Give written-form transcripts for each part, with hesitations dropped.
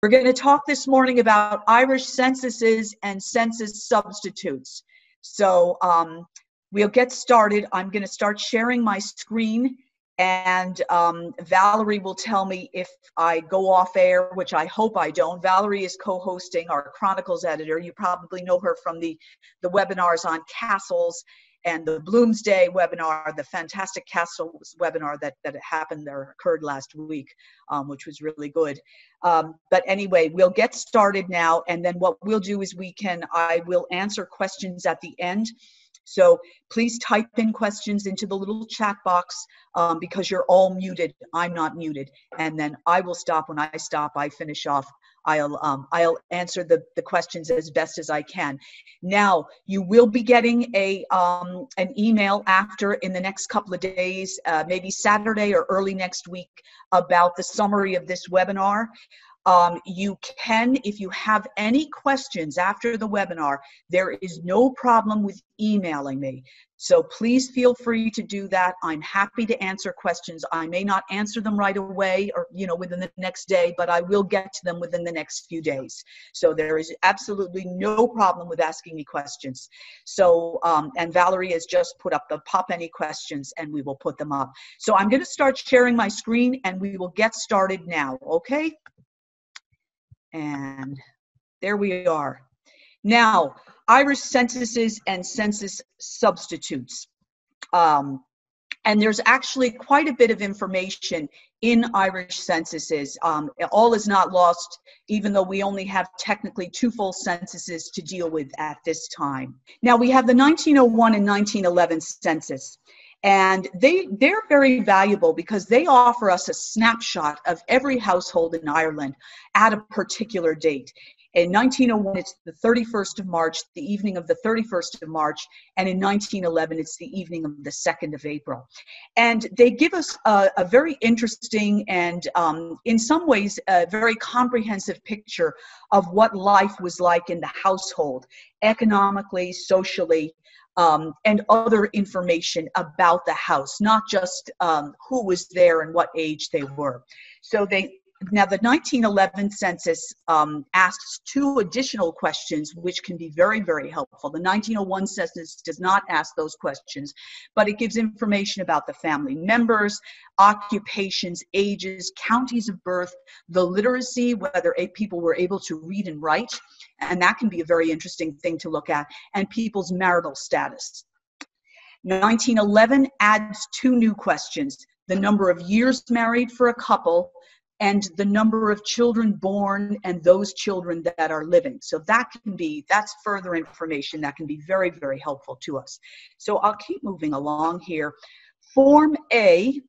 We're going to talk this morning about Irish censuses and census substitutes. So we'll get started. I'm going to start sharing my screen, and Valerie will tell me if I go off air, which I hope I don't. Valerie is co-hosting, our Chronicles editor. You probably know her from the webinars on castles and the Bloomsday webinar, the fantastic castles webinar that happened or occurred last week, which was really good. But anyway, we'll get started now, and then what we'll do is I will answer questions at the end. So please type in questions into the little chat box because you're all muted. I'm not muted. And then I will stop. When I stop, I finish off. I'll answer the questions as best as I can. Now, you will be getting an email after, in the next couple of days, maybe Saturday or early next week, about the summary of this webinar. You can, if you have any questions after the webinar, there is no problem with emailing me. So please feel free to do that. I'm happy to answer questions. I may not answer them right away or, you know, within the next day, but I will get to them within the next few days. So there is absolutely no problem with asking me questions. So, and Valerie has just put up the pop any questions, and we will put them up. So I'm going to start sharing my screen, and we will get started now. Okay. And there we are. Now, Irish censuses and census substitutes. And there's actually quite a bit of information in Irish censuses. All is not lost, even though we only have technically two full censuses to deal with at this time. Now, we have the 1901 and 1911 census. And they're very valuable because they offer us a snapshot of every household in Ireland at a particular date. In 1901, it's the 31st of March, the evening of the 31st of March, and in 1911, it's the evening of the 2nd of April. And they give us a very interesting and, in some ways, a very comprehensive picture of what life was like in the household, economically, socially, and other information about the house, not just who was there and what age they were. So now the 1911 census asks two additional questions, which can be very, very helpful. The 1901 census does not ask those questions, but it gives information about the family members, occupations, ages, counties of birth, the literacy, whether people were able to read and write, and that can be a very interesting thing to look at, and people's marital status. 1911 adds two new questions, the number of years married for a couple, and the number of children born and those children that are living. So that's further information that can be very, very helpful to us. So I'll keep moving along here. Form A,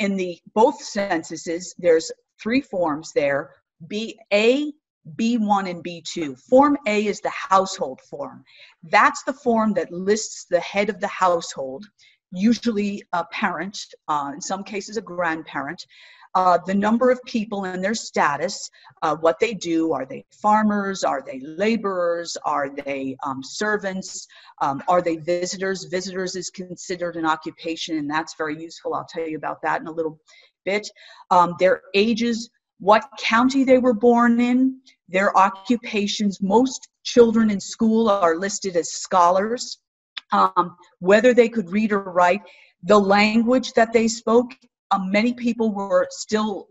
in both censuses, there's three forms there, A, B1, and B2. Form A is the household form. That's the form that lists the head of the household, usually a parent, in some cases a grandparent, the number of people and their status, what they do. Are they farmers? Are they laborers? Are they servants? Are they visitors? Visitors is considered an occupation, and that's very useful. I'll tell you about that in a little bit. Their ages, what county they were born in, their occupations. Most children in school are listed as scholars, whether they could read or write, the language that they spoke. Many people were still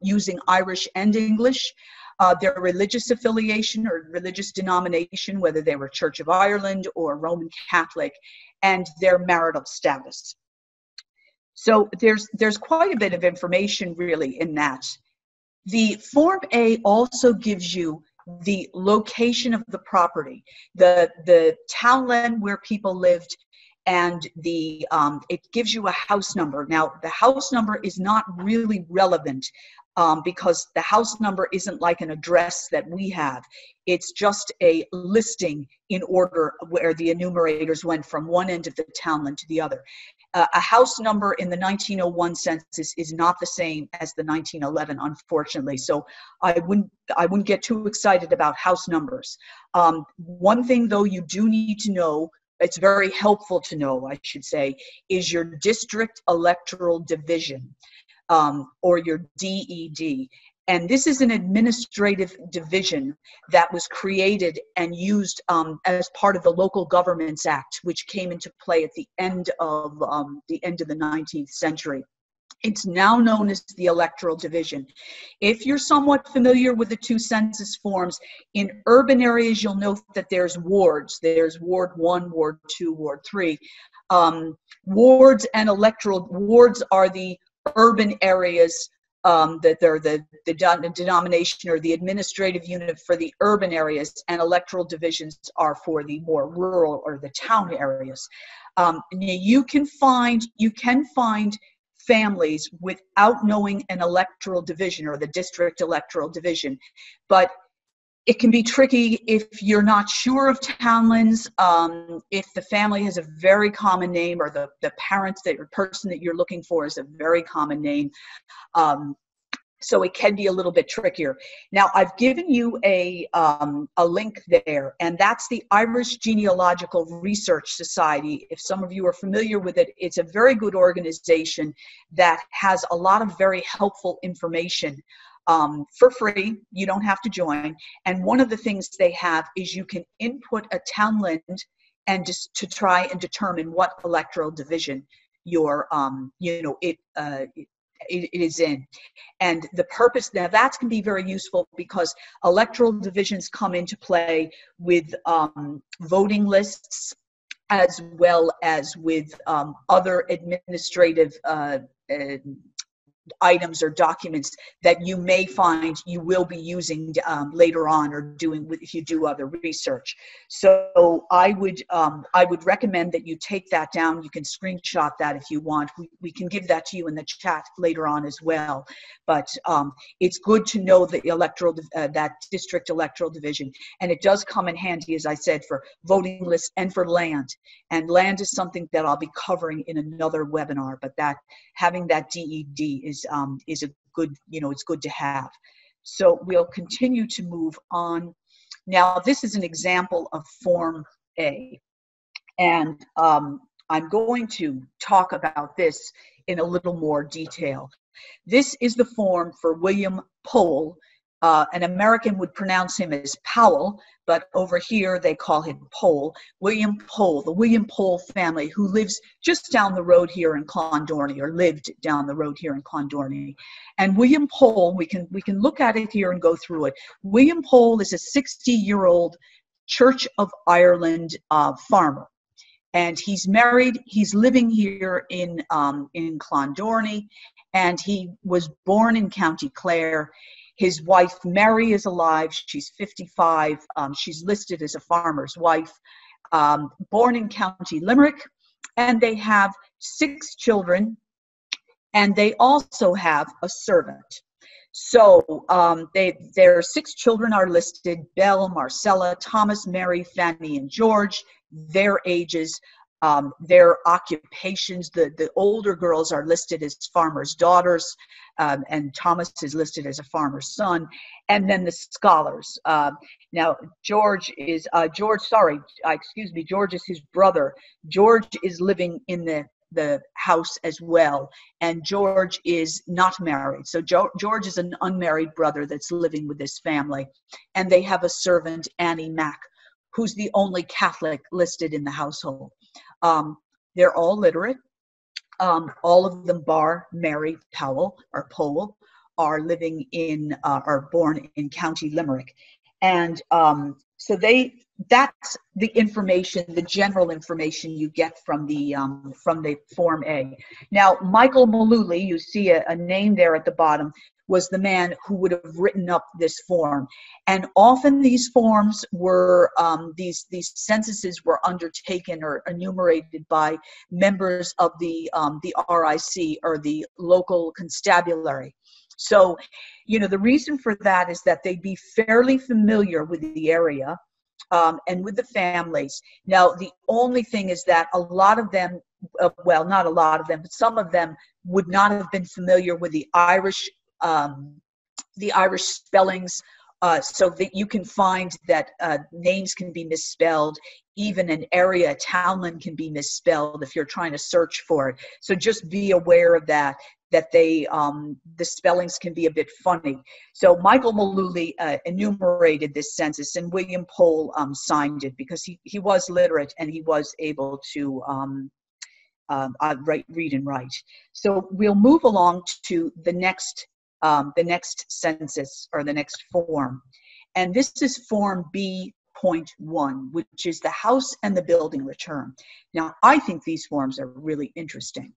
using Irish and English, their religious affiliation or religious denomination, whether they were Church of Ireland or Roman Catholic, and their marital status. So there's quite a bit of information really in that. The Form A also gives you the location of the property, the townland where people lived, and it gives you a house number. Now, the house number is not really relevant because the house number isn't like an address that we have. It's just a listing in order where the enumerators went from one end of the townland to the other. A house number in the 1901 census is not the same as the 1911, unfortunately. So I wouldn't get too excited about house numbers. One thing, though, you do need to know, it's very helpful to know, I should say, is your district electoral division, or your DED. And this is an administrative division that was created and used as part of the Local Government Act, which came into play at the end of the 19th century. It's now known as the electoral division. If you're somewhat familiar with the two census forms, in urban areas you'll note that there's wards. There's Ward 1, Ward 2, Ward 3. Wards and electoral wards are the urban areas that they're the denomination or the administrative unit for the urban areas, and electoral divisions are for the more rural or the town areas. You can find families without knowing an electoral division or the district electoral division, but it can be tricky if you're not sure of townlands, if the family has a very common name, or the parents that or person that you're looking for is a very common name. So it can be a little bit trickier. Now, I've given you a link there, and that's the Irish Genealogical Research Society. If some of you are familiar with it, it's a very good organization that has a lot of very helpful information for free. You don't have to join. And one of the things they have is you can input a townland and just to try and determine what electoral division it is in. And the purpose, now that can be very useful because electoral divisions come into play with voting lists as well as with other administrative items or documents that you may find you will be using later on or doing if you do other research. So I would recommend that you take that down. You can screenshot that if you want. We can give that to you in the chat later on as well. But it's good to know the that district electoral division, and it does come in handy, as I said, for voting lists and for land. And land is something that I'll be covering in another webinar. But that having that DED is a good, it's good to have. So we'll continue to move on. Now, this is an example of Form A, and I'm going to talk about this in a little more detail. This is the form for William Pole. An American would pronounce him as Powell, but over here they call him Pole. William Pole, the William Pole family, who lives just down the road here in Clondorney, or lived down the road here in Clondorney. And William Pole, we can look at it here and go through it. William Pole is a 60-year-old Church of Ireland farmer, and he's married. He's living here in Clondorney, and he was born in County Clare. His wife, Mary, is alive. She's 55. She's listed as a farmer's wife, born in County Limerick. And they have 6 children, and they also have a servant. So their 6 children are listed: Belle, Marcella, Thomas, Mary, Fanny, and George, their ages. Their occupations, the older girls are listed as farmers' daughters, and Thomas is listed as a farmer's son, and then the scholars. Now, George is his brother. George is living in the house as well, and George is not married. So George is an unmarried brother that's living with this family, and they have a servant, Annie Mack, who's the only Catholic listed in the household. They're all literate. All of them, bar Mary Powell or Pole, are living in are born in County Limerick, and so that's the information, the general information you get from the Form A. Now, Michael Malooly, you see a name there at the bottom, was the man who would have written up this form. And often these forms were, these censuses were undertaken or enumerated by members of the RIC, or the local constabulary. So, the reason for that is that they'd be fairly familiar with the area and with the families. Now, the only thing is that a lot of them, well, not a lot of them, but some of them would not have been familiar with the Irish spellings, so that you can find that names can be misspelled. Even an area, a townland, can be misspelled if you're trying to search for it. So just be aware of that. that they the spellings can be a bit funny. So Michael Malooly enumerated this census, and William Pole signed it because he was literate and he was able to read and write. So we'll move along to the next census, or the next form, and this is Form B.1, which is the house and the building return. Now, I think these forms are really interesting.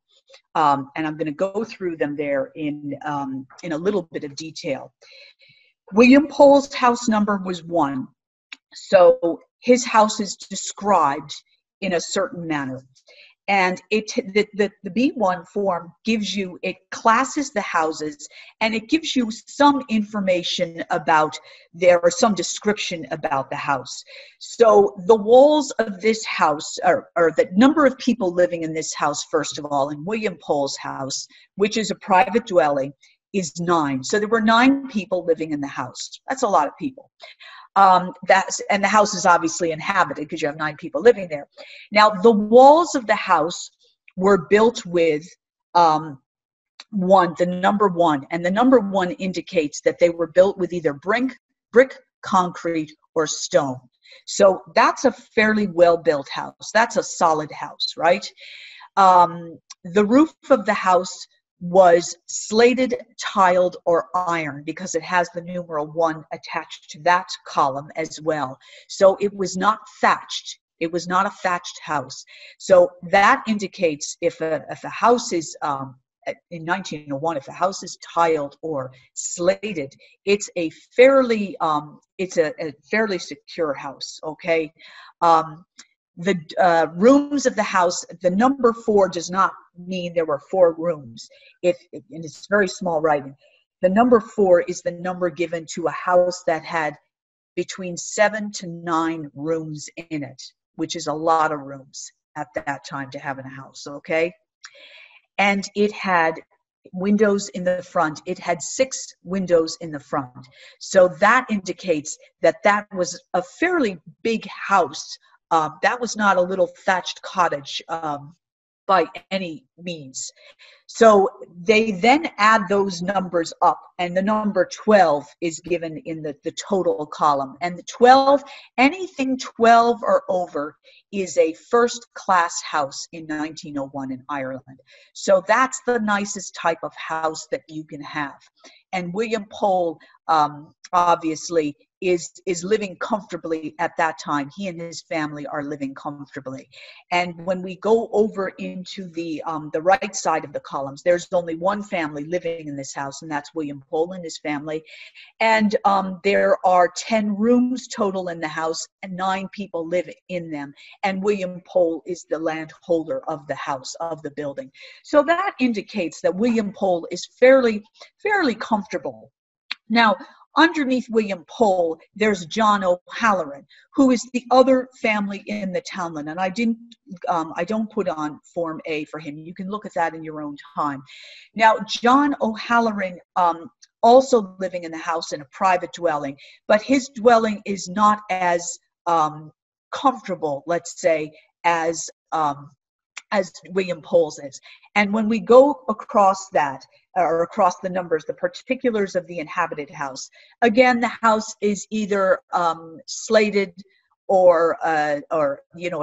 And I'm going to go through them there in a little bit of detail. William Pole's house number was 1. So his house is described in a certain manner. And the B1 form gives you, it classes the houses, and it gives you some information about there, or some description about the house. So the walls of this house are the number of people living in this house, first of all, in William Pole's house, which is a private dwelling, is 9. So there were 9 people living in the house. That's a lot of people. And the house is obviously inhabited because you have 9 people living there. Now, the walls of the house were built with the number 1, and the number 1 indicates that they were built with either brick, concrete, or stone. So that's a fairly well-built house. That's a solid house, right? The roof of the house was slated, tiled, or iron, because it has the numeral 1 attached to that column as well. So it was not thatched. It was not a thatched house. So that indicates if a house is, in 1901, if a house is tiled or slated, it's a fairly, fairly secure house, okay? The rooms of the house, the number 4 does not mean there were 4 rooms. And it's very small writing. The number 4 is the number given to a house that had between 7 to 9 rooms in it, which is a lot of rooms at that time to have in a house, okay? And it had windows in the front. It had 6 windows in the front. So that indicates that was a fairly big house. That was not a little thatched cottage by any means. So they then add those numbers up, and the number 12 is given in the total column. And the 12, anything 12 or over is a first-class house in 1901 in Ireland. So that's the nicest type of house that you can have. And William Pole, obviously, is living comfortably at that time. He and his family are living comfortably. And when we go over into the right side of the columns, there's only one family living in this house, and that's William Pole and his family. And there are 10 rooms total in the house, and 9 people live in them. And William Pole is the landholder of the house, of the building. So that indicates that William Pole is fairly comfortable. Now, underneath William Pole, there's John O'Halloran, who is the other family in the townland. And I don't put on Form A for him. You can look at that in your own time. Now, John O'Halloran, also living in the house in a private dwelling, but his dwelling is not as comfortable, let's say, as William Pole's is. And when we go across that, or across the numbers, the particulars of the inhabited house, again, the house is either slated or it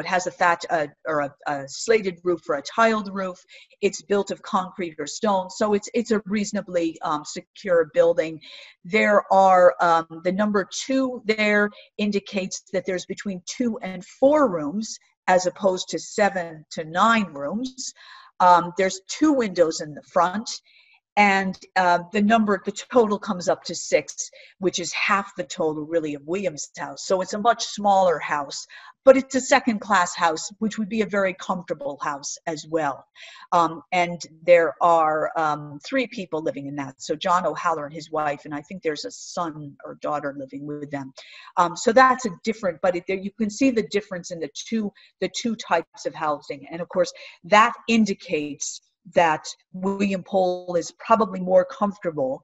has a thatch or a slated roof or a tiled roof. It's built of concrete or stone, so it's a reasonably secure building. There are the number 2 there indicates that there's between 2 and 4 rooms, as opposed to 7 to 9 rooms. There's 2 windows in the front, and the total comes up to 6, which is half the total really of William's house. So it's a much smaller house, but it's a second-class house, which would be a very comfortable house as well. And there are 3 people living in that. So John O'Halloran, his wife, and I think there's a son or daughter living with them. So that's a different, but you can see the difference in the two types of housing. And of course, that indicates that William Pole is probably more comfortable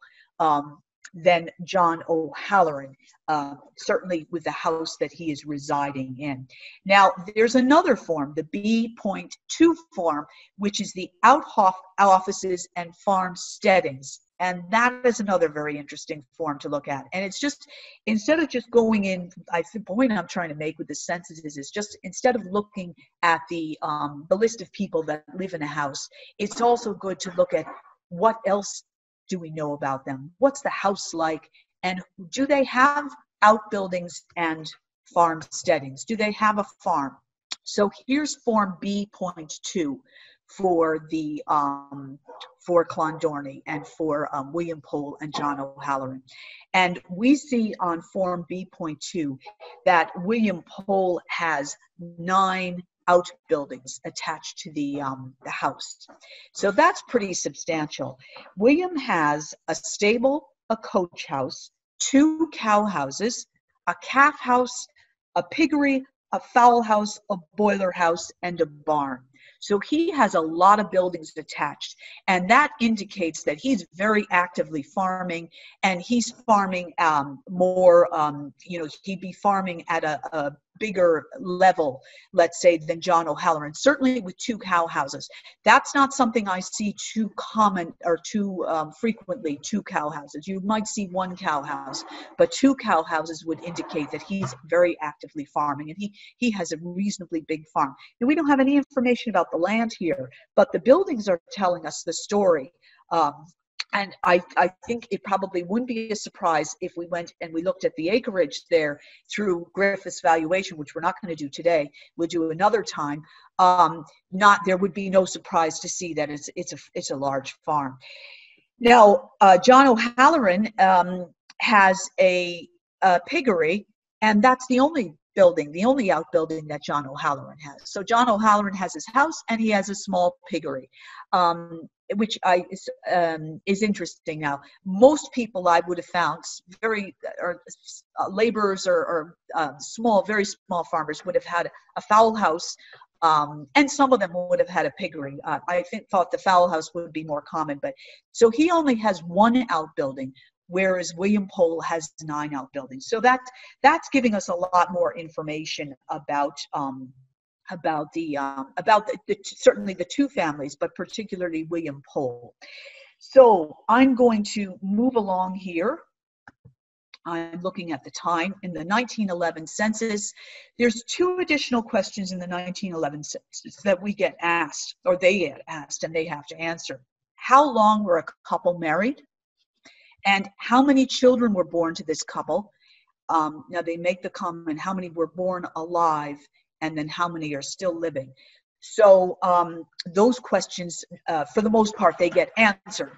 than John O'Halloran, certainly with the house that he is residing in. Now, there's another form, the B.2 form, which is the out offices and farm steadings. And that is another very interesting form to look at. And it's just, instead of just going in, I think the point I'm trying to make with the census is just instead of looking at the list of people that live in a house, it's also good to look at what else do we know about them? What's the house like? And do they have outbuildings and farm steadings? Do they have a farm? So here's form B.2. for the for Clondorney and for William Pole and John O'Halloran. And we see on form B.2 that William Pole has 9 outbuildings attached to the house. So that's pretty substantial. William has a stable, a coach house, 2 cow houses, a calf house, a piggery, a fowl house, a boiler house, and a barn. So he has a lot of buildings attached, and that indicates that he's very actively farming, and he's farming more, you know, he'd be farming at a bigger level, let's say, than John O'Halloran, certainly with 2 cow houses. That's not something I see too common or too frequently, 2 cow houses. You might see 1 cow house, but 2 cow houses would indicate that he's very actively farming, and he has a reasonably big farm. And we don't have any information about the land here, but the buildings are telling us the story. And I think it probably wouldn't be a surprise if we went and we looked at the acreage there through Griffith's valuation, which we're not going to do today. We'll do another time. There would be no surprise to see that it's a large farm. Now, John O'Halloran has a piggery, and that's the only building, the only outbuilding that John O'Halloran has. So John O'Halloran has his house and he has a small piggery, which is interesting. Now, most people I would have found laborers or very small farmers would have had a fowl house, and some of them would have had a piggery. I thought the fowl house would be more common, but so he only has 1 outbuilding, whereas William Pole has 9 outbuildings. So that's giving us a lot more information about certainly the 2 families, but particularly William Pole. So I'm going to move along here. I'm looking at the time. In the 1911 census, there's 2 additional questions in the 1911 census that we get asked, or they get asked, and they have to answer. How long were a couple married? And how many children were born to this couple? Now they make the comment, how many were born alive, and then how many are still living? So those questions, for the most part, they get answered.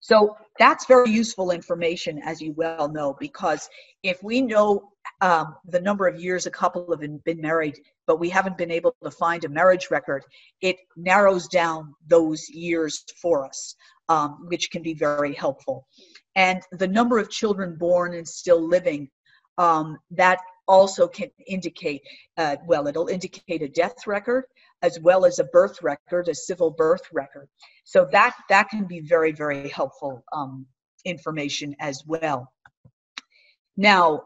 So that's very useful information, as you well know, because if we know the number of years a couple have been married, but we haven't been able to find a marriage record, it narrows down those years for us, which can be very helpful. And the number of children born and still living, that also can indicate, it'll indicate a death record as well as a birth record, a civil birth record. So that can be very, very helpful information as well. Now,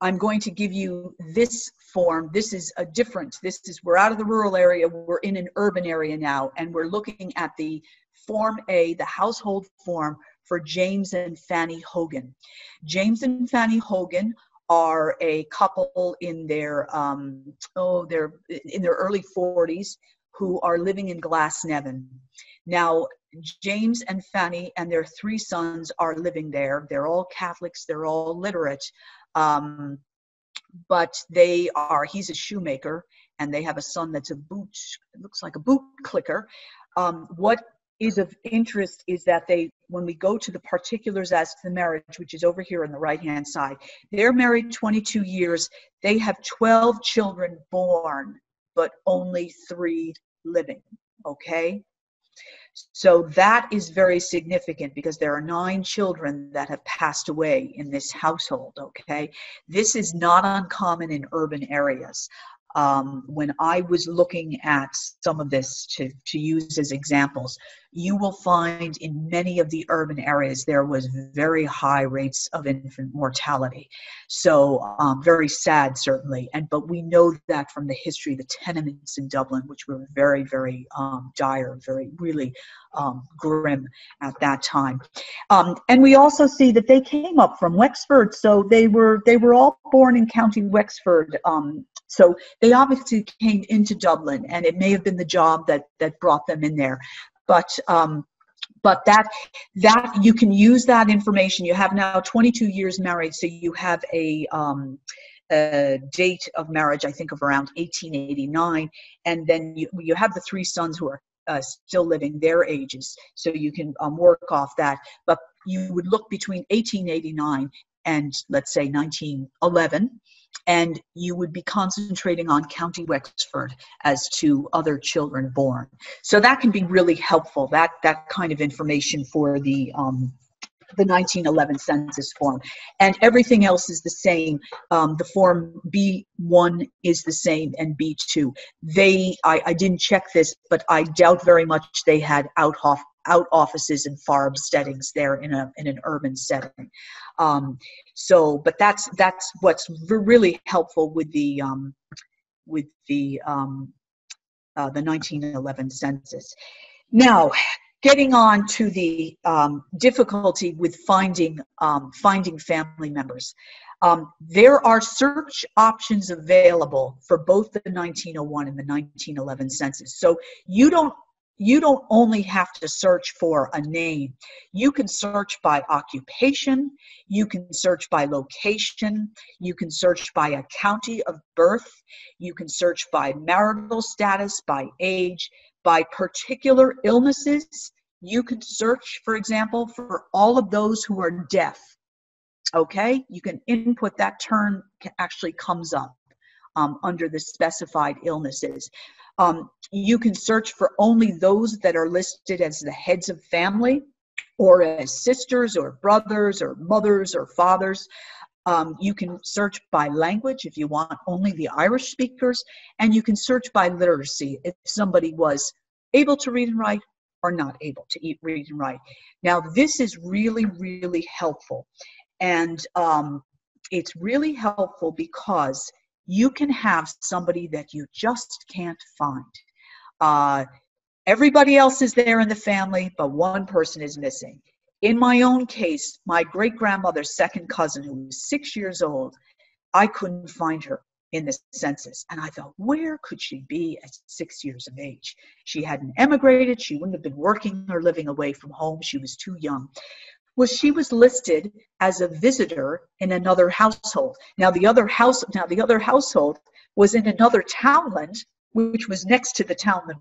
I'm going to give you this form. This is a different, we're out of the rural area, we're in an urban area now, and we're looking at the form A, the household form for James and Fanny Hogan. James and Fanny Hogan are a couple in they're in their early 40s who are living in Glasnevin. Now, James and Fanny and their 3 sons are living there. They're all Catholics, they're all literate, but he's a shoemaker, and they have a son that's looks like a boot clicker. What is of interest is that when we go to the particulars as to the marriage, which is over here on the right-hand side, they're married 22 years, they have 12 children born, but only 3 living, okay? So that is very significant because there are 9 children that have passed away in this household, okay? This is not uncommon in urban areas. When I was looking at some of this to use as examples, you will find in many of the urban areas there was very high rates of infant mortality. So very sad, certainly. But we know that from the history of the tenements in Dublin, which were very, very dire, very really grim at that time. And we also see that they came up from Wexford, so they were all born in County Wexford. So they obviously came into Dublin, and it may have been the job that brought them in there. But that you can use that information. You have now 22 years married, so you have a date of marriage, I think, of around 1889, and then you have the three sons who are still living, their ages, so you can work off that. But you would look between 1889 and, let's say, 1911, and you would be concentrating on County Wexford as to other children born. So that can be really helpful, that kind of information for the 1911 census form. And everything else is the same. The form B1 is the same, and B2. I didn't check this, but I doubt very much they had out offices and farm settings there in an urban setting. But that's what's really helpful with the 1911 census. Now, getting on to the difficulty with finding family members. There are search options available for both the 1901 and the 1911 census. So you don't only have to search for a name. You can search by occupation, you can search by location, you can search by a county of birth, you can search by marital status, by age, by particular illnesses. You can search, for example, for all of those who are deaf. Okay, you can input that term, actually comes up under the specified illnesses. You can search for only those that are listed as the heads of family, or as sisters, or brothers, or mothers, or fathers. You can search by language if you want only the Irish speakers, and you can search by literacy if somebody was able to read and write or not able to read and write. Now, this is really, really helpful. And it's really helpful because you can have somebody that you just can't find. Everybody else is there in the family, but one person is missing. In my own case, my great-grandmother's second cousin, who was 6 years old, I couldn't find her in the census. And I thought, where could she be at 6 years of age? She hadn't emigrated. She wouldn't have been working or living away from home. She was too young. Well, she was listed as a visitor in another household. Now, the other household was in another townland, which was next to the townland,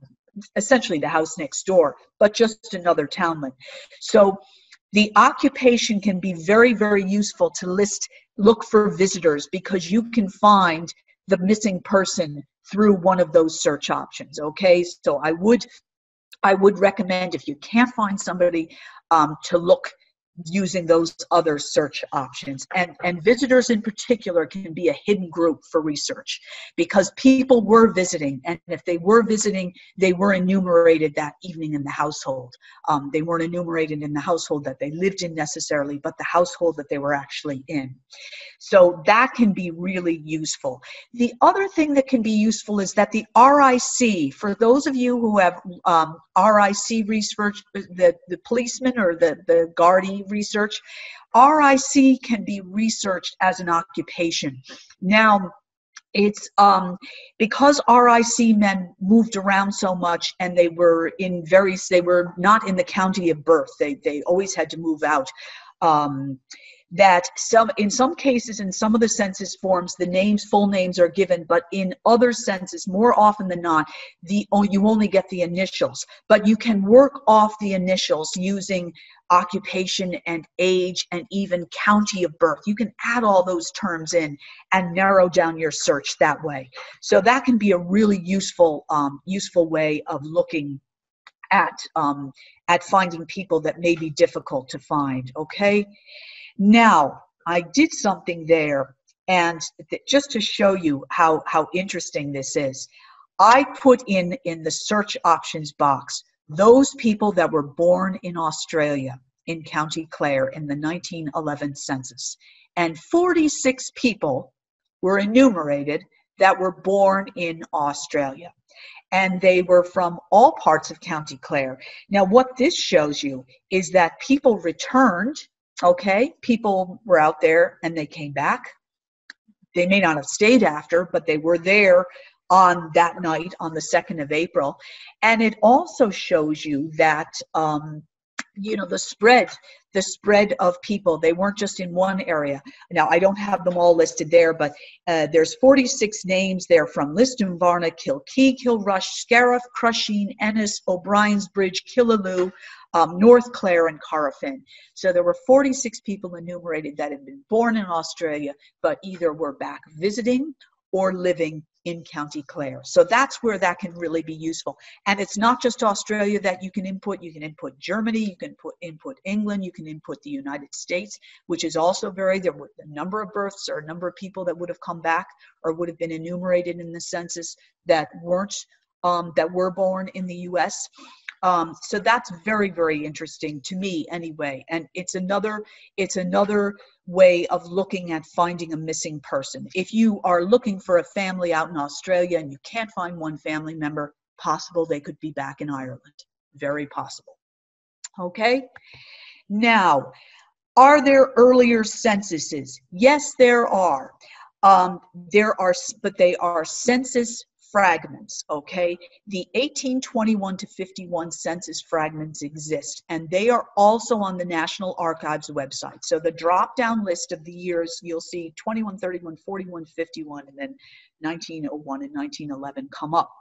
essentially the house next door, but just another townland. So the occupation can be very, very useful to look for visitors, because you can find the missing person through one of those search options, okay? So I would recommend, if you can't find somebody, to look using those other search options. And visitors in particular can be a hidden group for research, because people were visiting, and if they were visiting, they were enumerated that evening in the household. They weren't enumerated in the household that they lived in necessarily, but the household that they were actually in. So that can be really useful. The other thing that can be useful is that the RIC, for those of you who have RIC research, the policeman or the guardie research, RIC can be researched as an occupation. Now, it's because RIC men moved around so much, and they were not in the county of birth. They always had to move out. That in some cases, in some of the census forms, the names, full names are given, but in other census, more often than not, you only get the initials. But you can work off the initials using occupation and age and even county of birth. You can add all those terms in and narrow down your search that way. So that can be a really useful way of looking at finding people that may be difficult to find, okay? Now, I did something there, and just to show you how interesting this is, I put in the search options box those people that were born in Australia in County Clare in the 1911 census. And 46 people were enumerated that were born in Australia. And they were from all parts of County Clare. Now, what this shows you is that people returned, okay? People were out there and they came back. They may not have stayed after, but they were there on that night, on the 2nd of April. And it also shows you that, you know, the spread of people. They weren't just in one area. Now, I don't have them all listed there, but there's 46 names there from Listunvarna, Kilkee, Kilrush, Scariff, Crusheen, Ennis, O'Brien's Bridge, Killaloo, North Clare, and Corrafin. So there were 46 people enumerated that had been born in Australia, but either were back visiting or living in County Clare. So that's where that can really be useful. And it's not just Australia that you can input. You can input Germany, you can input England, you can input the United States, which is also varied. There were a number of births or a number of people that would have come back or would have been enumerated in the census that weren't, that were born in the US. So that's very, very interesting to me anyway. And it's another way of looking at finding a missing person. If you are looking for a family out in Australia and you can't find one family member, possible they could be back in Ireland. Very possible. Okay. Now, are there earlier censuses? Yes, there are. But they are census fragments, okay? The 1821 to 51 census fragments exist, and they are also on the National Archives website. So the drop-down list of the years, you'll see 21, 31, 41, 51, and then 1901 and 1911 come up.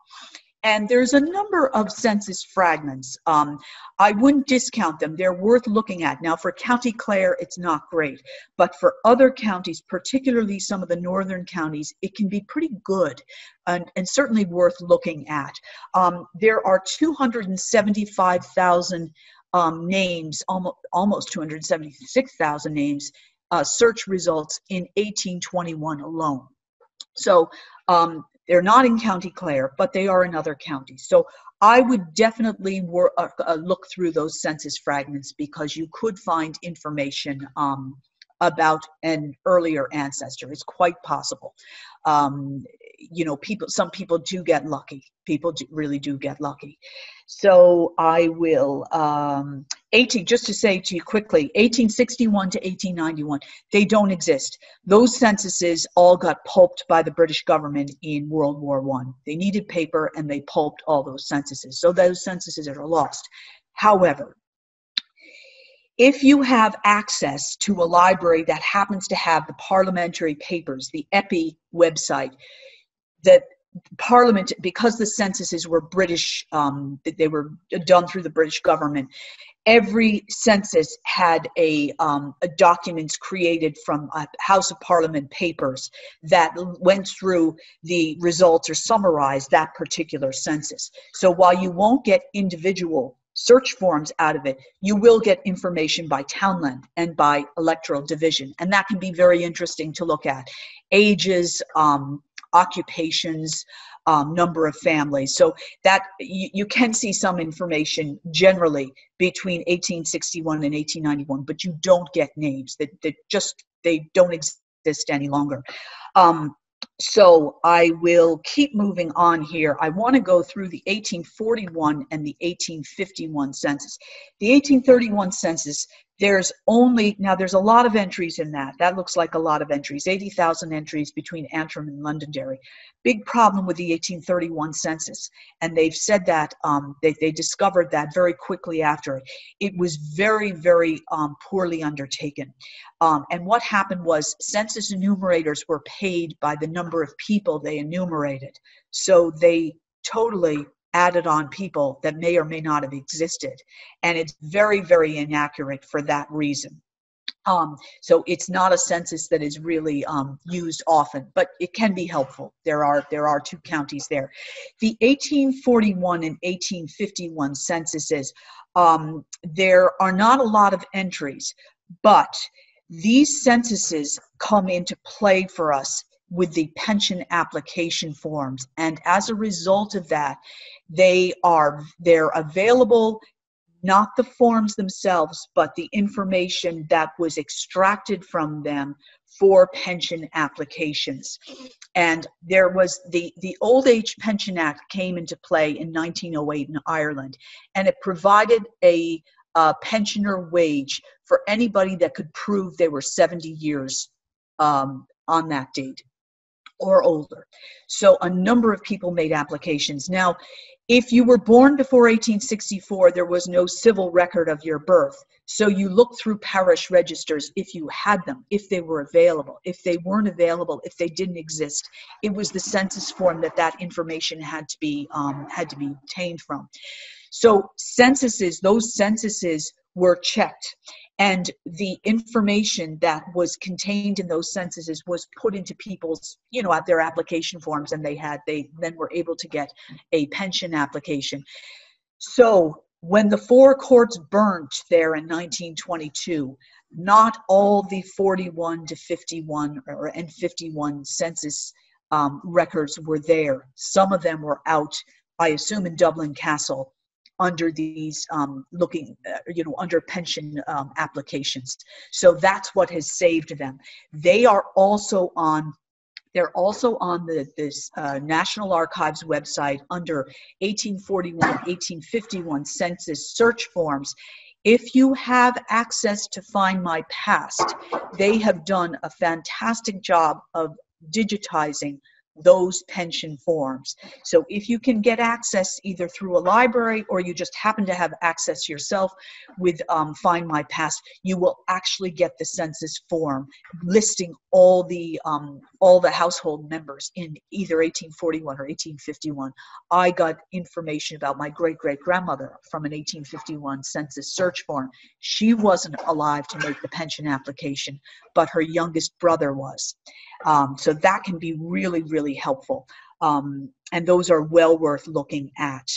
And there's a number of census fragments. I wouldn't discount them. They're worth looking at. Now, for County Clare, it's not great. But for other counties, particularly some of the northern counties, it can be pretty good and certainly worth looking at. There are 275,000 names, almost 276,000 names, search results in 1821 alone. So, they're not in County Clare, but they are in other counties. So I would definitely look through those census fragments because you could find information about an earlier ancestor. It's quite possible. You know, some people do get lucky. People really do get lucky. So I will, just to say to you quickly, 1861 to 1891, they don't exist. Those censuses all got pulped by the British government in World War I. They needed paper and they pulped all those censuses. So those censuses are lost. However, if you have access to a library that happens to have the parliamentary papers, the EPPI website, that Parliament, because the censuses were British, they were done through the British government, every census had a documents created from House of Parliament papers that went through the results or summarized that particular census. So while you won't get individual search forms out of it, you will get information by townland and by electoral division, and that can be very interesting to look at. Ages, occupations, number of families. So that you can see some information generally between 1861 and 1891, but you don't get names. They don't exist any longer. So I will keep moving on here. I want to go through the 1841 and the 1851 census. The 1831 census, there's a lot of entries in that. That looks like a lot of entries, 80,000 entries between Antrim and Londonderry. Big problem with the 1831 census. And they've said that, they discovered that very quickly after. It was very, very poorly undertaken. And what happened was census enumerators were paid by the number of people they enumerated. So they totally added on people that may or may not have existed. And it's very, very inaccurate for that reason. So it's not a census that is really used often, but it can be helpful. There are two counties there. The 1841 and 1851 censuses, there are not a lot of entries, but these censuses come into play for us with the pension application forms. And as a result of that, they're available, not the forms themselves, but the information that was extracted from them for pension applications. And there was the Old Age Pension Act came into play in 1908 in Ireland, and it provided a pensioner wage for anybody that could prove they were 70 years on that date or older. So a number of people made applications. Now, if you were born before 1864, there was no civil record of your birth. So you looked through parish registers if you had them, if they were available. If they weren't available, if they didn't exist, it was the census form that information had to be obtained from. So those censuses were checked, and the information that was contained in those censuses was put into people's, at their application forms, and they then were able to get a pension application. So when the four courts burnt there in 1922, not all the 41 to 51 and 51 census records were there. Some of them were out, I assume, in Dublin Castle, under these under pension applications. So that's what has saved them. They're also on this National Archives website under 1841, 1851 census search forms. If you have access to Find My Past, they have done a fantastic job of digitizing those pension forms. So if you can get access either through a library or you just happen to have access yourself with Find My Past, you will actually get the census form listing all the household members in either 1841 or 1851. I got information about my great-great-grandmother from an 1851 census search form. She wasn't alive to make the pension application, but her youngest brother was. So that can be really, really helpful. And those are well worth looking at.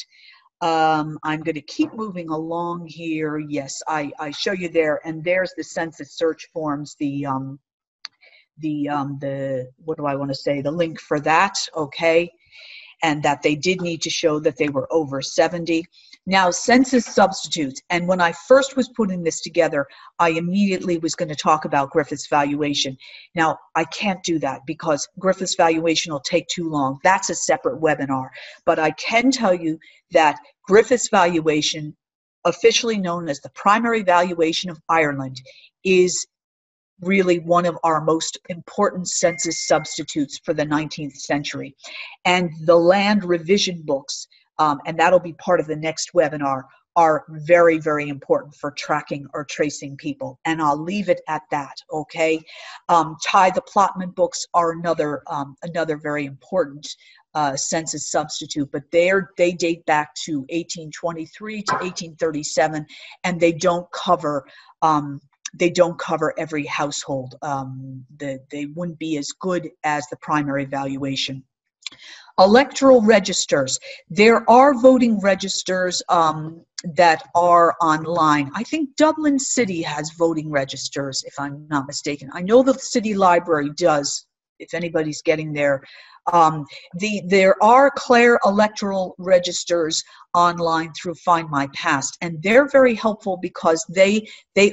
I'm going to keep moving along here. Yes, I show you there. And there's the census search forms, the link for that. Okay. And that they did need to show that they were over 70. Now, census substitutes, and when I first was putting this together, I immediately was going to talk about Griffith's valuation. Now, I can't do that because Griffith's valuation will take too long. That's a separate webinar. But I can tell you that Griffith's valuation, officially known as the primary valuation of Ireland, is really one of our most important census substitutes for the 19th century. And the land revision books, and that'll be part of the next webinar, are very, very important for tracking or tracing people. And I'll leave it at that, okay? The Plotman books are another very important census substitute, but they date back to 1823 to 1837, and they don't cover every household. They wouldn't be as good as the primary valuation. Electoral registers. There are voting registers that are online. I think Dublin City has voting registers, if I'm not mistaken. I know the city library does, if anybody's getting there. There are Clare electoral registers online through Find My Past, and they're very helpful because they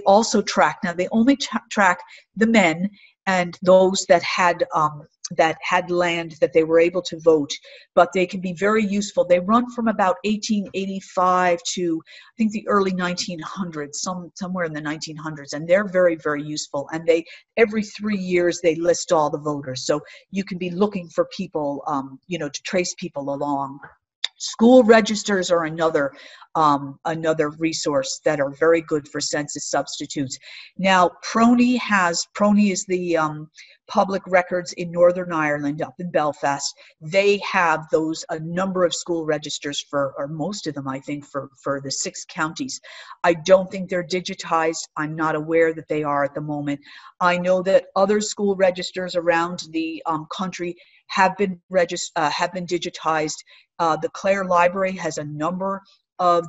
also track. Now, they only track the men and those that had land that they were able to vote, but they can be very useful. They run from about 1885 to, I think, the early 1900s, somewhere in the 1900s, and they're very, very useful. And every 3 years, they list all the voters. So you can be looking for people, to trace people along. School registers are another resource that are very good for census substitutes. Now, PRONI is the public records in Northern Ireland up in Belfast. They have a number of school registers or most of them, I think, for the 6 counties. I don't think they're digitized. I'm not aware that they are at the moment. I know that other school registers around the country have been digitized. The Clare Library has a number of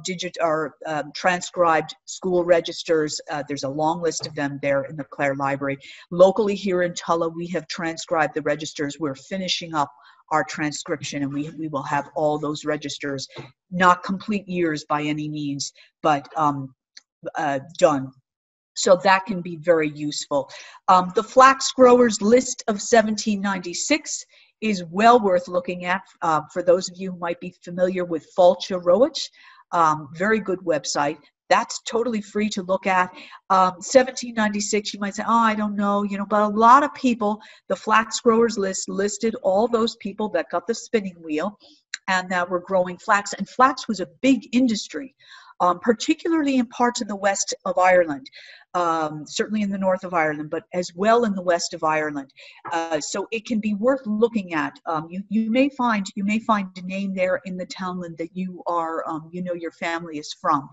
transcribed school registers. There's a long list of them there in the Clare Library. Locally here in Tulla, we have transcribed the registers. We're finishing up our transcription, and we will have all those registers, not complete years by any means, but done. So that can be very useful. The flax growers list of 1796 is well worth looking at for those of you who might be familiar with Fáilte Roach. Very good website. That's totally free to look at. 1796, you might say, oh, I don't know, you know, but a lot of people, the flax growers list listed all those people that got the spinning wheel and that were growing flax. And flax was a big industry, particularly in parts of the west of Ireland, certainly in the north of Ireland, but as well in the west of Ireland. So it can be worth looking at. You may find a name there in the townland that you are, you know, your family is from.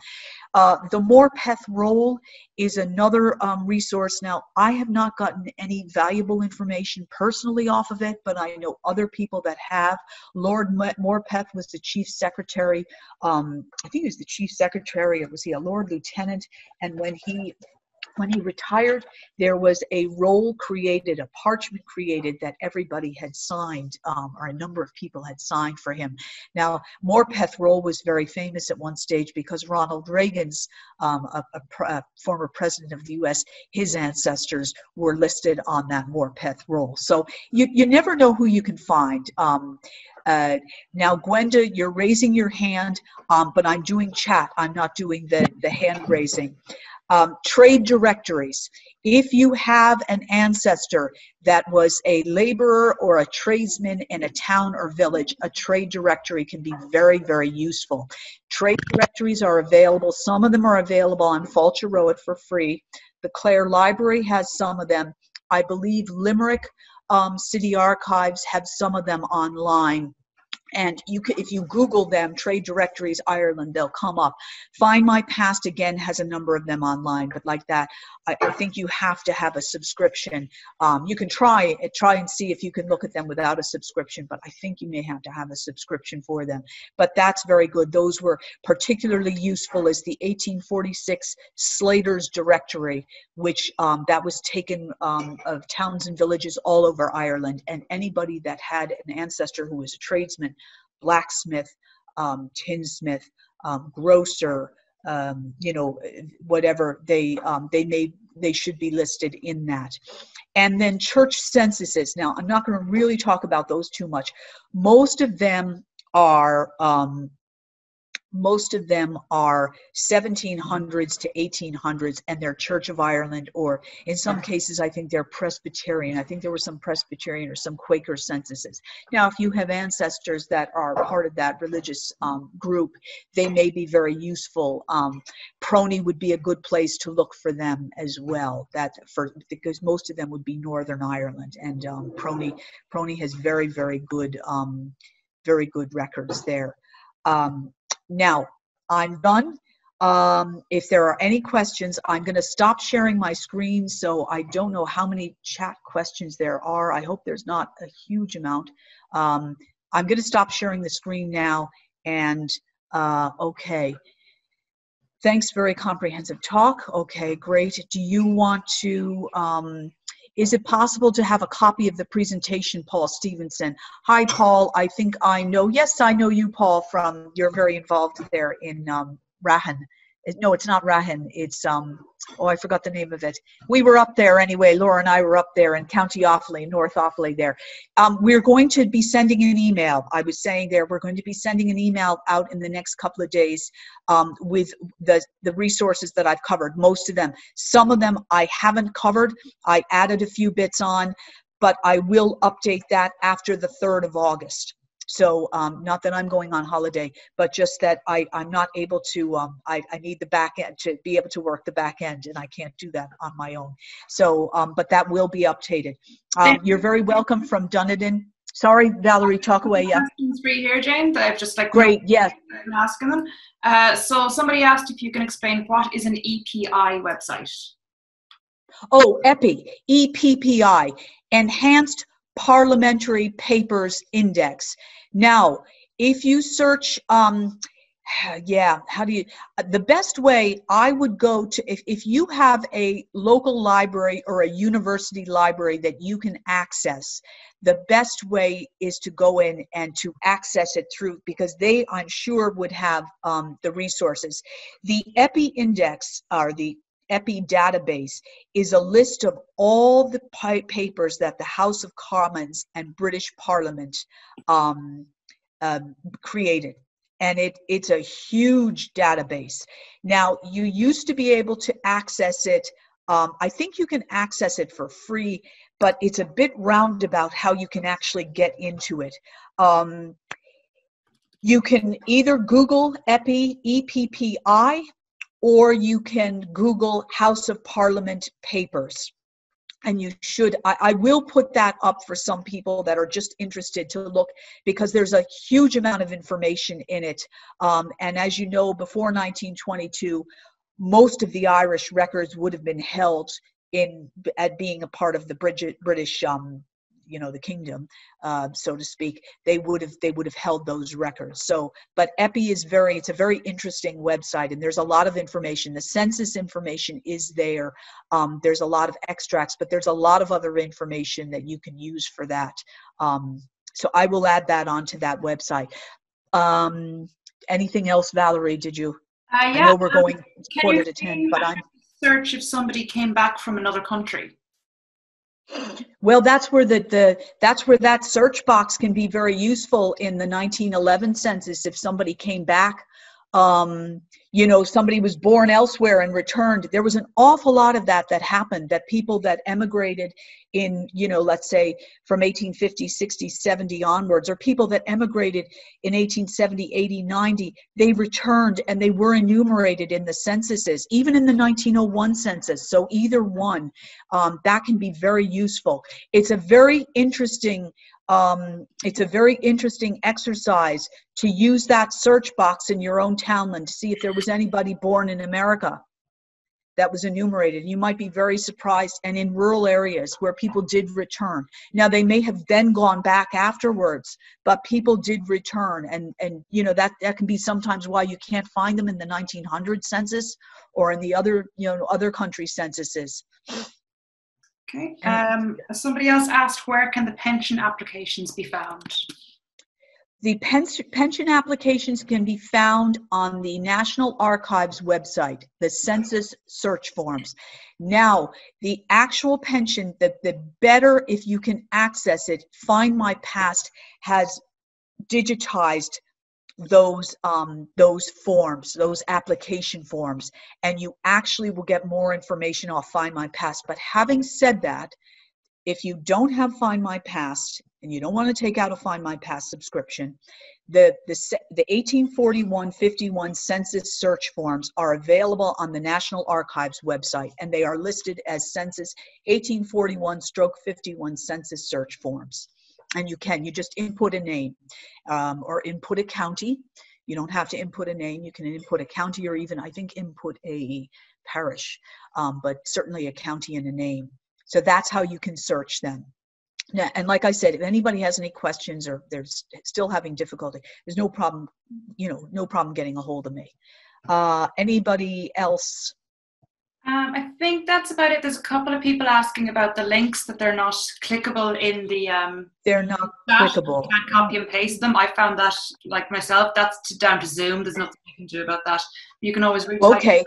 The Morpeth Roll is another resource. Now, I have not gotten any valuable information personally off of it, but I know other people that have. Lord Morpeth was the chief secretary. I think he was the chief secretary, or was he a Lord Lieutenant? And when he retired, there was a roll created, a parchment created that everybody had signed, or a number of people had signed for him. Now, Morpeth Roll was very famous at one stage because Ronald Reagan's, a former president of the U.S., his ancestors were listed on that Morpeth Roll. So you never know who you can find. Now, Gwenda, you're raising your hand, but I'm doing chat. I'm not doing the hand raising. Trade directories. If you have an ancestor that was a laborer or a tradesman in a town or village, a trade directory can be very, very useful. Trade directories are available. Some of them are available on Fáilte Roach for free. The Clare Library has some of them. I believe Limerick City Archives have some of them online. And you can, if you Google them, Trade Directories Ireland, they'll come up. Find My Past, again, has a number of them online. But like that, I think you have to have a subscription. You can try and see if you can look at them without a subscription, but I think you may have to have a subscription for them. But that's very good. Those were particularly useful as the 1846 Slater's Directory, which that was taken of towns and villages all over Ireland. And anybody that had an ancestor who was a tradesman, blacksmith, tinsmith, grocer, you know, whatever, they should be listed in that. And then church censuses. Now, I'm not going to really talk about those too much. Most of them are 1700s to 1800s, and they're Church of Ireland, or in some cases, I think they're Presbyterian. I think there were some Presbyterian or some Quaker censuses. Now, if you have ancestors that are part of that religious group, they may be very useful. PRONI would be a good place to look for them as well, because most of them would be Northern Ireland, and PRONI has very, very good records there. Now, I'm done. If there are any questions, I'm going to stop sharing my screen. So I don't know how many chat questions there are. I hope there's not a huge amount. I'm going to stop sharing the screen now. And okay. Thanks, very comprehensive talk. Okay, great. Do you want to... is it possible to have a copy of the presentation, Paul Stevenson? Hi, Paul. I think I know. Yes, I know you, Paul, from you're very involved there in Rahan. No, it's not Rahan. It's, oh, I forgot the name of it. We were up there anyway. Laura and I were up there in County Offaly, North Offaly there. We're going to be sending an email. I was saying there, we're going to be sending an email out in the next couple of days with the resources that I've covered, most of them. Some of them I haven't covered. I added a few bits on, but I will update that after the 3rd of August. So not that I'm going on holiday, but just that I'm not able to, I need the back end to be able to work the back end, and I can't do that on my own. So, but that will be updated. You're very welcome from Dunedin. Sorry, Valerie, talk away. Yeah. Three here, Jane, that I've just like great, yes, been asking them. So somebody asked if you can explain what is an EPI website. Oh, EPI, EPPI, Enhanced Parliamentary Papers Index. Now, if you search yeah, how do you, the best way I would go to, if you have a local library or a university library that you can access, the best way is to go in and to access it through, because they, I'm sure, would have the resources. The EPPI index, or the EPPI database, is a list of all the papers that the House of Commons and British Parliament created. And it's a huge database. Now, you used to be able to access it. I think you can access it for free, but it's a bit roundabout how you can actually get into it. You can either Google EPPI, EPPI, or you can Google House of Parliament papers. And you should, I will put that up for some people that are just interested to look, because there's a huge amount of information in it. And as you know, before 1922, most of the Irish records would have been held in at being a part of the British, you know, the kingdom, so to speak. They would have held those records. So, but EPPI is it's a very interesting website, and there's a lot of information. The census information is there. There's a lot of extracts, but there's a lot of other information that you can use for that. So I will add that onto that website. Anything else, Valerie? Did you? Yeah. I know we're going quarter to 10, but I'm search if somebody came back from another country. Well, that's where that search box can be very useful in the 1911 census. If somebody came back, you know, somebody was born elsewhere and returned. There was an awful lot of that happened, that people that emigrated in, you know, let's say from 1850, 60, 70 onwards, or people that emigrated in 1870, 80, 90, they returned and they were enumerated in the censuses, even in the 1901 census. So either one, that can be very useful. It's a very interesting exercise to use that search box in your own townland to see if there was anybody born in America that was enumerated. You might be very surprised, and in rural areas where people did return. Now, they may have then gone back afterwards, but people did return, and you know, that can be sometimes why you can't find them in the 1900 census or in the other, you know, other country censuses. Okay. Somebody else asked, where can the pension applications be found? The pension applications can be found on the National Archives website, the census search forms. Now, the actual pension, the better if you can access it. Find My Past has digitized those forms, those application forms, and you actually will get more information off Find My Past. But having said that, if you don't have Find My Past and you don't want to take out a Find My Past subscription, the 1841-51 census search forms are available on the National Archives website, and they are listed as census 1841-51 census search forms. And you just input a name, or input a county. You don't have to input a name. You can input a county, or even, I think, input a parish, but certainly a county and a name. So that's how you can search them. Now, and like I said, if anybody has any questions or they're still having difficulty, there's no problem, you know, no problem getting a hold of me. Anybody else? I think that's about it. There's a couple of people asking about the links, that they're not clickable in the... they're not clickable. You can't copy and paste them. I found that, like myself, that's down to Zoom. There's nothing you can do about that. You can always... Okay.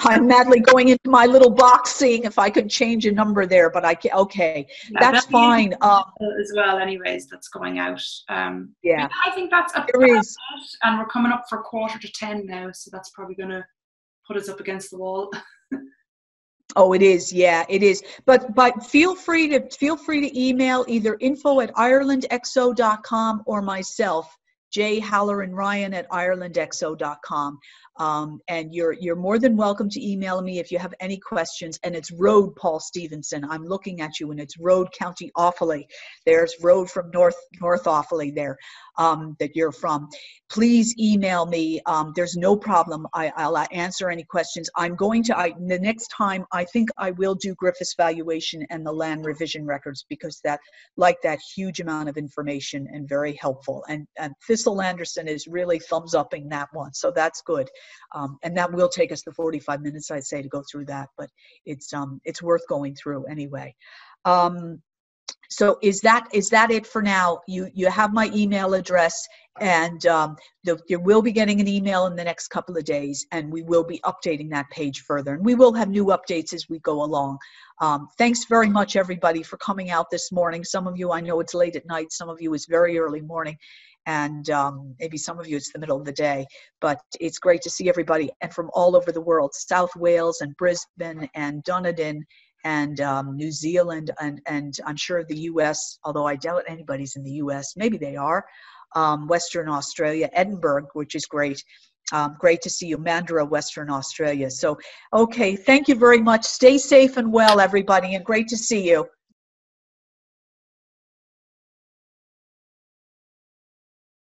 I'm madly going into my little box, seeing if I could change a number there, but I can't. Okay. Yeah, that's fine. As well, anyways, that's going out. Yeah. I think that's about it. And we're coming up for 10:15 now, so that's probably going to put us up against the wall. Oh, it is. Yeah, it is. But feel free to email either info@irelandxo.com or myself, jhalloranryan@irelandxo.com. And you're more than welcome to email me if you have any questions. And it's Road Paul Stevenson. I'm looking at you, and it's Road County Offaly. There's Road from North Offaly there, that you're from. Please email me. There's no problem. I'll answer any questions. I'm going to, the next time, I think I will do Griffith's valuation and the land revision records, because that huge amount of information and very helpful. And this Cecil Anderson is really thumbs-upping that one, so that's good. And that will take us the 45 minutes, I'd say, to go through that, but it's worth going through anyway. So is that it for now? You have my email address, and you will be getting an email in the next couple of days, and we will be updating that page further. And we will have new updates as we go along. Thanks very much, everybody, for coming out this morning. Some of you, I know it's late at night. Some of you, it's very early morning. And maybe some of you, it's the middle of the day. But it's great to see everybody, and from all over the world, South Wales and Brisbane and Dunedin, and New Zealand, and I'm sure the US, although I doubt anybody's in the US, maybe they are, Western Australia, Edinburgh, which is great. Great to see you, Mandurah, Western Australia. So, okay, thank you very much. Stay safe and well, everybody, and great to see you.